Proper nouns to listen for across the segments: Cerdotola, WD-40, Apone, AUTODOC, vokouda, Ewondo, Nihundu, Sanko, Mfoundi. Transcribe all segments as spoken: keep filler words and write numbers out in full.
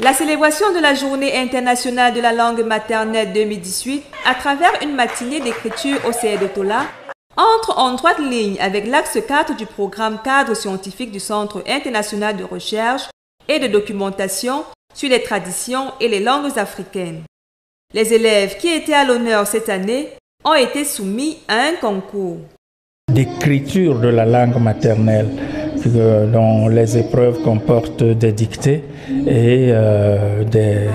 La célébration de la Journée internationale de la langue maternelle deux mille dix-huit à travers une matinée d'écriture au Cerdotola entre en droite ligne avec l'axe quatre du programme cadre scientifique du Centre international de recherche et de documentation sur les traditions et les langues africaines. Les élèves qui étaient à l'honneur cette année ont été soumis à un concours d'écriture de la langue maternelle, dont les épreuves comportent des dictées et euh, des,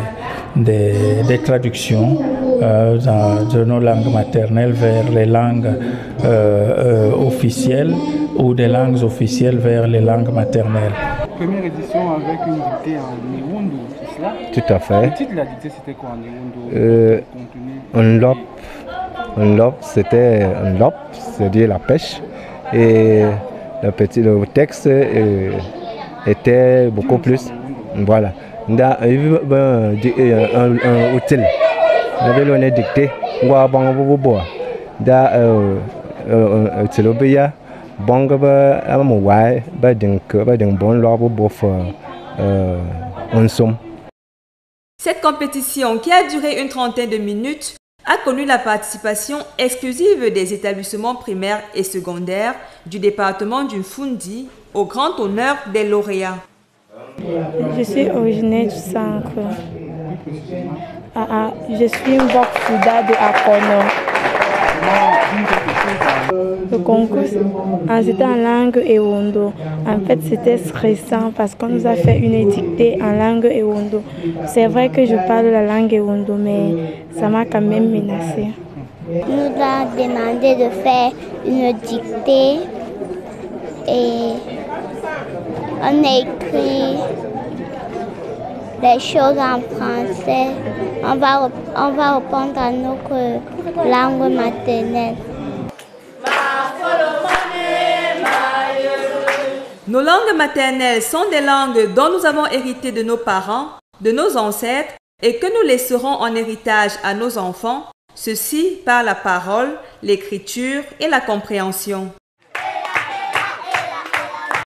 des, des traductions euh, dans, de nos langues maternelles vers les langues euh, euh, officielles ou des langues officielles vers les langues maternelles. Première édition avec une dictée en Nihundu, c'est cela? Tout à fait. Le titre de la dictée, c'était quoi en Nihundu? euh, Un lop, un lop, c'était un lop, c'est-à-dire la pêche. Et Le, petit, le texte euh, était beaucoup plus. Voilà. Il y avait un outil. Il avait l'honneur dicté. Il y avait un outil. Il y avait un outil. Il y avait un outil. Il y avait un outil. Cette compétition, qui a duré une trentaine de minutes, a connu la participation exclusive des établissements primaires et secondaires du département du Mfoundi, au grand honneur des lauréats. Je suis originaire du Sanko. Ah, ah, je suis une vokouda de Apone. Le concours, c'était en langue Ewondo. En fait, c'était stressant parce qu'on nous a fait une étiquette en langue Ewondo. C'est vrai que je parle la langue Ewondo, mais ça m'a quand même menacée. On nous a demandé de faire une dictée et on a écrit les choses en français. On va, on va répondre à notre langue maternelle. Nos langues maternelles sont des langues dont nous avons hérité de nos parents, de nos ancêtres, et que nous laisserons en héritage à nos enfants, ceci par la parole, l'écriture et la compréhension.